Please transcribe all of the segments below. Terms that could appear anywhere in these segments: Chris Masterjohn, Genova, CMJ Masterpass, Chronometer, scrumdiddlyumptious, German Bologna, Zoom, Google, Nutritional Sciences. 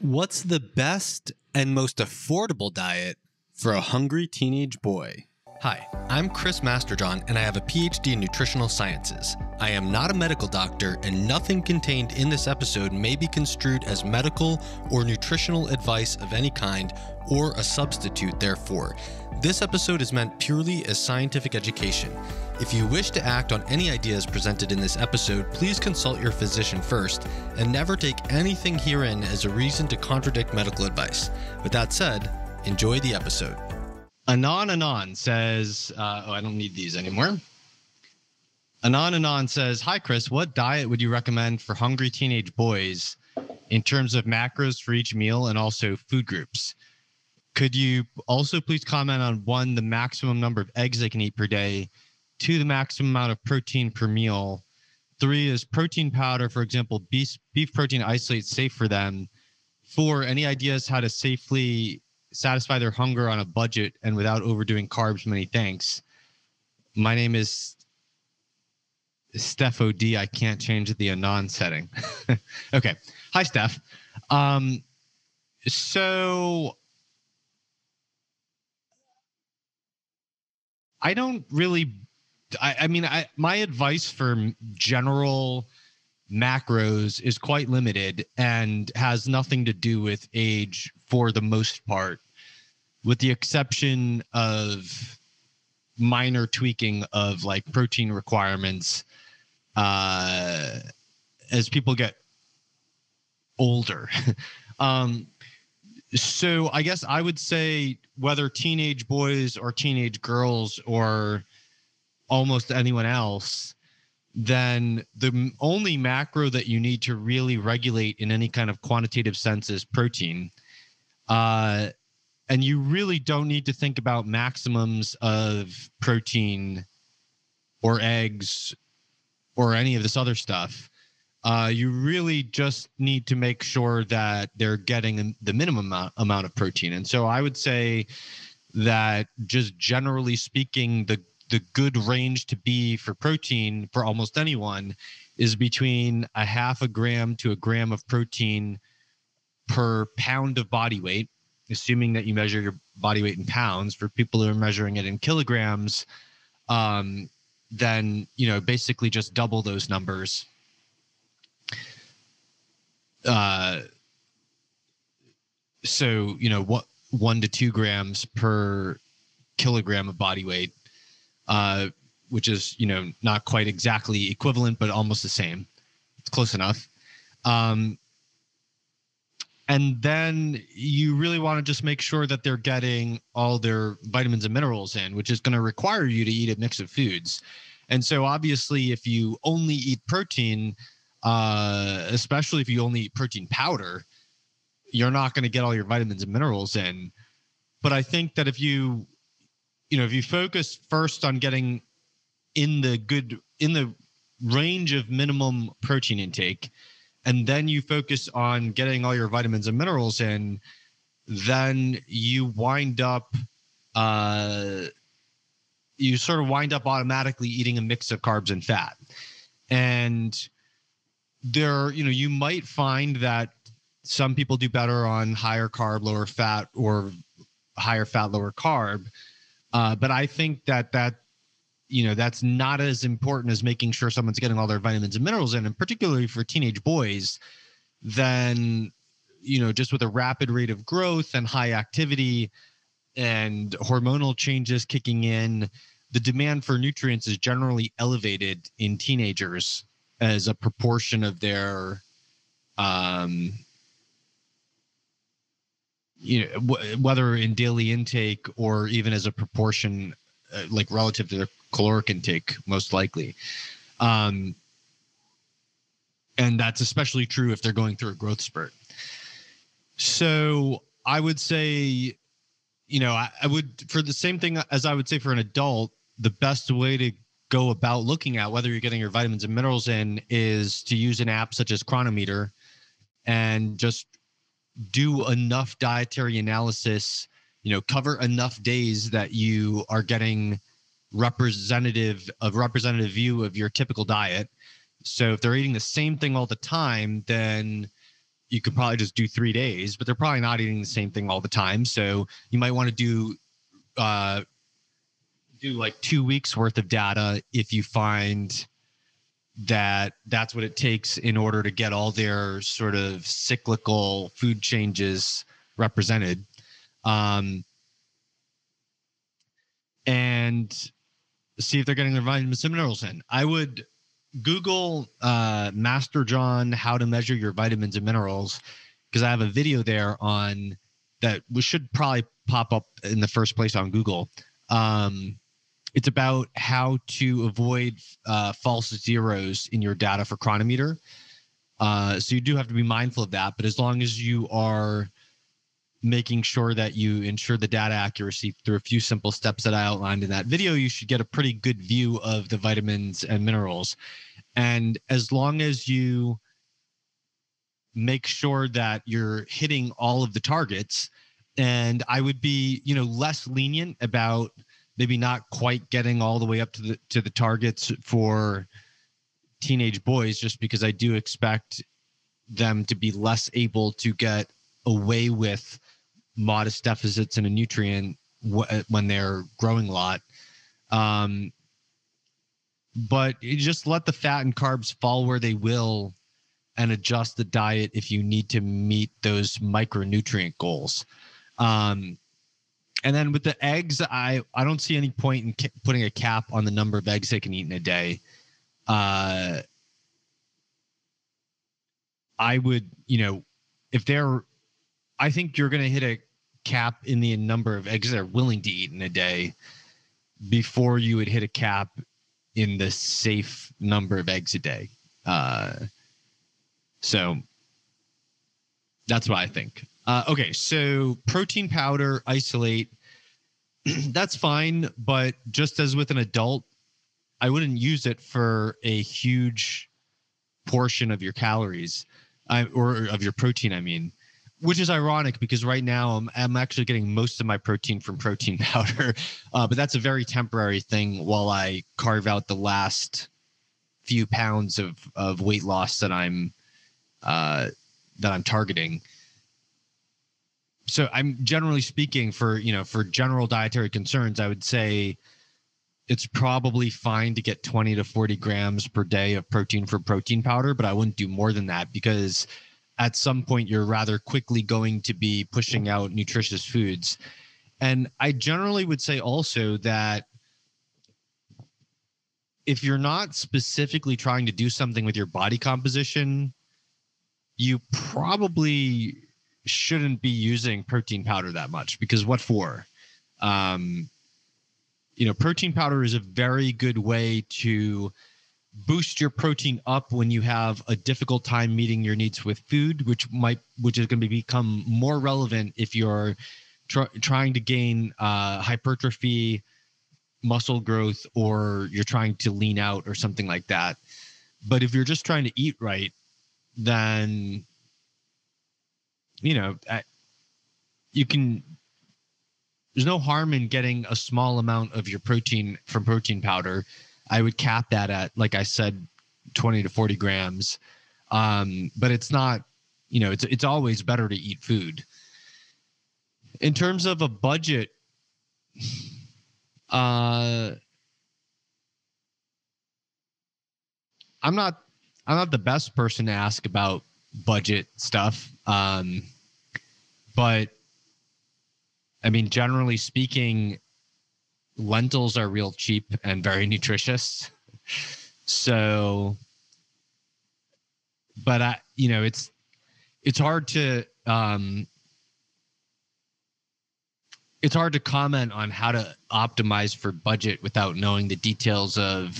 What's the best and most affordable diet for a hungry teenage boy? Hi, I'm Chris Masterjohn, and I have a PhD in nutritional sciences. I am not a medical doctor, and nothing contained in this episode may be construed as medical or nutritional advice of any kind or a substitute therefor. This episode is meant purely as scientific education. If you wish to act on any ideas presented in this episode, please consult your physician first and never take anything herein as a reason to contradict medical advice. With that said, enjoy the episode. Anon says, oh, I don't need these anymore. Anon says, hi, Chris, what diet would you recommend for hungry teenage boys in terms of macros for each meal and also food groups? Could you also please comment on one, the maximum number of eggs they can eat per day, two, the maximum amount of protein per meal, three, is protein powder, for example, beef protein isolate safe for them, four, any ideas how to safely satisfy their hunger on a budget and without overdoing carbs? Many thanks. My name is Steph OD. I can't change the Anon setting. Okay. Hi, Steph. So I don't really, I mean, my advice for general macros is quite limited and has nothing to do with age for the most part, with the exception of minor tweaking of like protein requirements as people get older. So I guess I would say whether teenage boys or teenage girls or almost anyone else, then the only macro that you need to really regulate in any kind of quantitative sense is protein. And you really don't need to think about maximums of protein or eggs or any of this other stuff. You really just need to make sure that they're getting the minimum amount of protein. And so I would say that just generally speaking, the good range to be for protein for almost anyone is between 0.5 gram to 1 gram of protein per pound of body weight, assuming that you measure your body weight in pounds. For people who are measuring it in kilograms, then, you know, basically just double those numbers. So, you know, what 1 to 2 grams per kilogram of body weight, which is, you know, not quite exactly equivalent, but almost the same. It's close enough. And then you really want to just make sure that they're getting all their vitamins and minerals in, which is going to require you to eat a mix of foods. And so obviously if you only eat protein, especially if you only eat protein powder, you're not going to get all your vitamins and minerals in. But I think that if you, you know, if you focus first on getting in the good, in the range of minimum protein intake, and then you focus on getting all your vitamins and minerals in, then you wind up, you sort of wind up automatically eating a mix of carbs and fat. And there, you know, you might find that some people do better on higher carb, lower fat, or higher fat, lower carb. But I think that you know, that's not as important as making sure someone's getting all their vitamins and minerals in, and particularly for teenage boys, then, you know, just with a rapid rate of growth and high activity and hormonal changes kicking in, the demand for nutrients is generally elevated in teenagers as a proportion of their, you know, whether in daily intake or even as a proportion, like relative to their caloric intake, most likely. And that's especially true if they're going through a growth spurt. So I would say, you know, I would, for the same thing as I would say for an adult, the best way to go about looking at whether you're getting your vitamins and minerals in is to use an app such as Chronometer and just do enough dietary analysis, you know, cover enough days that you are getting representative view of your typical diet. So if they're eating the same thing all the time, then you could probably just do 3 days, but they're probably not eating the same thing all the time. So you might want to do like 2 weeks worth of data if you find that that's what it takes in order to get all their sort of cyclical food changes represented. And see if they're getting their vitamins and minerals in. I would Google Masterjohn how to measure your vitamins and minerals, because I have a video there on that, which should probably pop up in the first place on Google. It's about how to avoid false zeros in your data for Chronometer. So you do have to be mindful of that, but as long as you are making sure that you ensure the data accuracy through a few simple steps that I outlined in that video, you should get a pretty good view of the vitamins and minerals. And as long as you make sure that you're hitting all of the targets, and I would be, you know, less lenient about maybe not quite getting all the way up to the targets for teenage boys, just because I do expect them to be less able to get away with modest deficits in a nutrient when they're growing a lot. But you just let the fat and carbs fall where they will and adjust the diet if you need to meet those micronutrient goals. And then with the eggs, I don't see any point in putting a cap on the number of eggs they can eat in a day. I would, you know, if they're, I think you're going to hit a cap in the number of eggs they're willing to eat in a day before you would hit a cap in the safe number of eggs a day. So that's what I think. Okay, so protein powder, isolate, that's fine. But just as with an adult, I wouldn't use it for a huge portion of your calories or of your protein, I mean. Which is ironic because right now I'm actually getting most of my protein from protein powder, but that's a very temporary thing while I carve out the last few pounds of weight loss that I'm targeting. So I'm generally speaking for, you know, for general dietary concerns, I would say it's probably fine to get 20 to 40 grams per day of protein for protein powder, but I wouldn't do more than that because at some point you're rather quickly going to be pushing out nutritious foods. And I generally would say also that if you're not specifically trying to do something with your body composition, you probably shouldn't be using protein powder that much because what for? You know, protein powder is a very good way to boost your protein up when you have a difficult time meeting your needs with food, which is going to become more relevant if you're trying to gain hypertrophy, muscle growth, or you're trying to lean out or something like that. But if you're just trying to eat right, then, you know, there's no harm in getting a small amount of your protein from protein powder. I would cap that at, like I said, 20 to 40 grams. But it's not, you know, it's always better to eat food. In terms of a budget, I'm not the best person to ask about budget stuff. But I mean, generally speaking, lentils are real cheap and very nutritious. So, but I, you know, it's hard to comment on how to optimize for budget without knowing the details of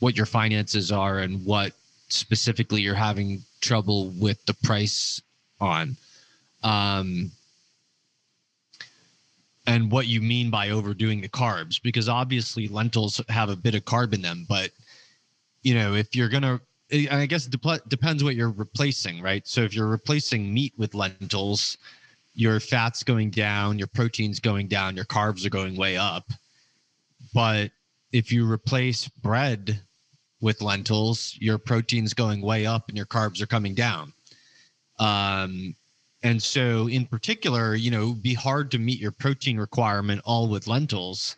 what your finances are and what specifically you're having trouble with the price on. And what you mean by overdoing the carbs, because obviously lentils have a bit of carb in them, but you know, if you're going to, I guess it depends what you're replacing, right? So if you're replacing meat with lentils, your fat's going down, your protein's going down, your carbs are going way up. But if you replace bread with lentils, your protein's going way up and your carbs are coming down. And so in particular, you know, it'd be hard to meet your protein requirement all with lentils,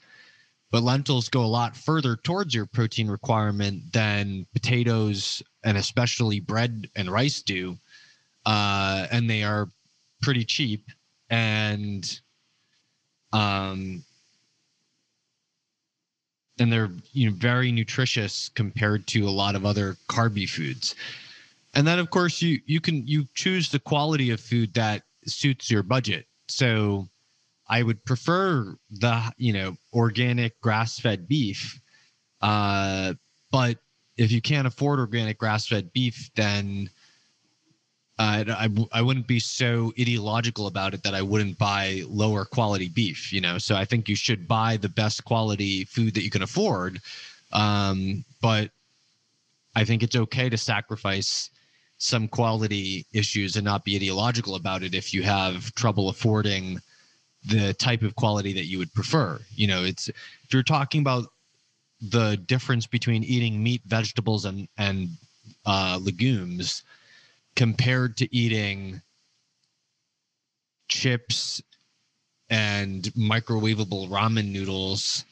but lentils go a lot further towards your protein requirement than potatoes and especially bread and rice do. And they are pretty cheap. And they're, you know, very nutritious compared to a lot of other carby foods. And then, of course, you choose the quality of food that suits your budget. So I would prefer the, you know, organic grass-fed beef. But if you can't afford organic grass-fed beef, then I wouldn't be so ideological about it that I wouldn't buy lower quality beef, you know. So I think you should buy the best quality food that you can afford. But I think it's okay to sacrifice some quality issues and not be ideological about it if you have trouble affording the type of quality that you would prefer. You know, it's, if you're talking about the difference between eating meat, vegetables, and legumes compared to eating chips and microwavable ramen noodles,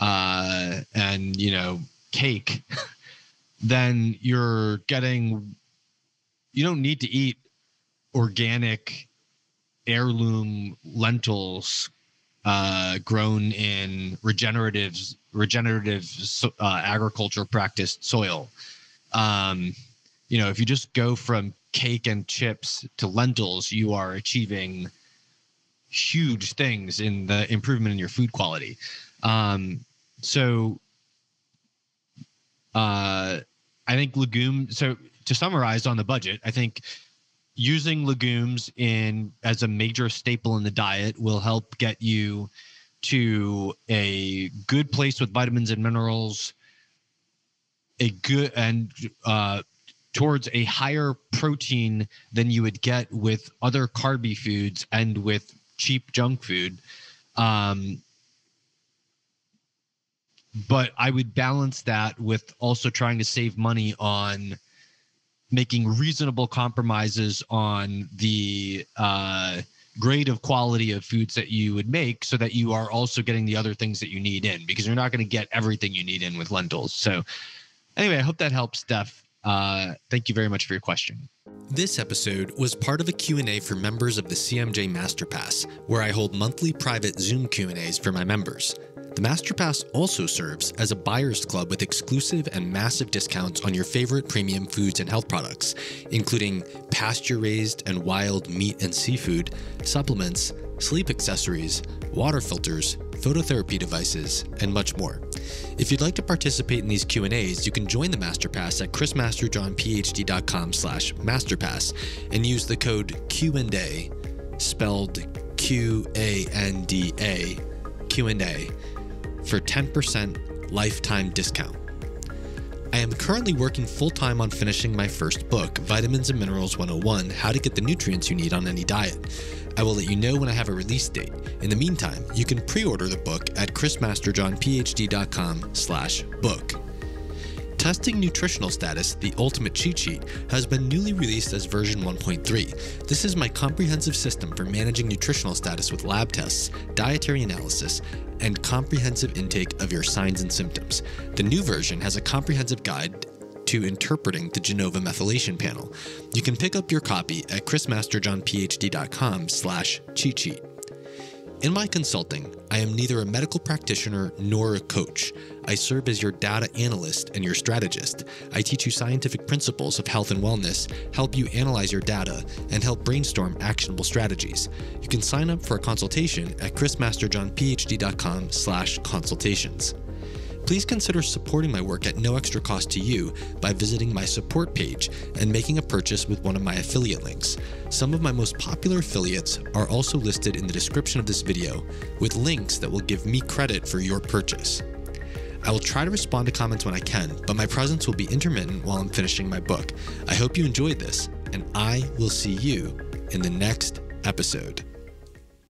and, you know, cake, then you're getting, you don't need to eat organic heirloom lentils grown in regenerative agriculture practiced soil. You know, if you just go from cake and chips to lentils, you are achieving huge things in the improvement in your food quality. I think legumes, so to summarize on the budget, I think using legumes as a major staple in the diet will help get you to a good place with vitamins and minerals, towards a higher protein than you would get with other carby foods and with cheap junk food. But I would balance that with also trying to save money on making reasonable compromises on the grade of quality of foods that you would make, so that you are also getting the other things that you need in, because you're not going to get everything you need in with lentils. So anyway, I hope that helps, Steph. Thank you very much for your question. This episode was part of a Q&A for members of the CMJ Masterpass, where I hold monthly private Zoom Q&As for my members. The Masterpass also serves as a buyer's club with exclusive and massive discounts on your favorite premium foods and health products, including pasture-raised and wild meat and seafood, supplements, sleep accessories, water filters, phototherapy devices, and much more. If you'd like to participate in these Q&As, you can join the Masterpass at chrismasterjohnphd.com/masterpass and use the code Q&A, spelled Q-A-N-D-A, Q&A, for 10% lifetime discount. I am currently working full-time on finishing my first book, Vitamins and Minerals 101, How to Get the Nutrients You Need on Any Diet. I will let you know when I have a release date. In the meantime, you can pre-order the book at chrismasterjohnphd.com/book. Testing Nutritional Status, the Ultimate Cheat Sheet, has been newly released as version 1.3. This is my comprehensive system for managing nutritional status with lab tests, dietary analysis, and comprehensive intake of your signs and symptoms. The new version has a comprehensive guide to interpreting the Genova methylation panel. You can pick up your copy at chrismasterjohnphd.com/cheat sheet. In my consulting, I am neither a medical practitioner nor a coach. I serve as your data analyst and your strategist. I teach you scientific principles of health and wellness, help you analyze your data, and help brainstorm actionable strategies. You can sign up for a consultation at chrismasterjohnphd.com/consultations. Please consider supporting my work at no extra cost to you by visiting my support page and making a purchase with one of my affiliate links. Some of my most popular affiliates are also listed in the description of this video, with links that will give me credit for your purchase. I will try to respond to comments when I can, but my presence will be intermittent while I'm finishing my book. I hope you enjoyed this, and I will see you in the next episode.